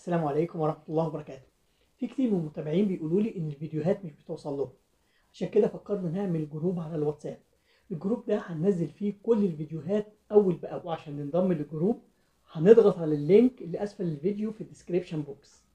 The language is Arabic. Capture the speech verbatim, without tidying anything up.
السلام عليكم ورحمة الله وبركاته. في كتير من المتابعين بيقولوا لي ان الفيديوهات مش بتوصل لهم، عشان كده فكرنا نعمل جروب على الواتساب. الجروب ده هننزل فيه كل الفيديوهات اول باول، وعشان ننضم للجروب هنضغط على اللينك اللي اسفل الفيديو في الديسكريبشن بوكس.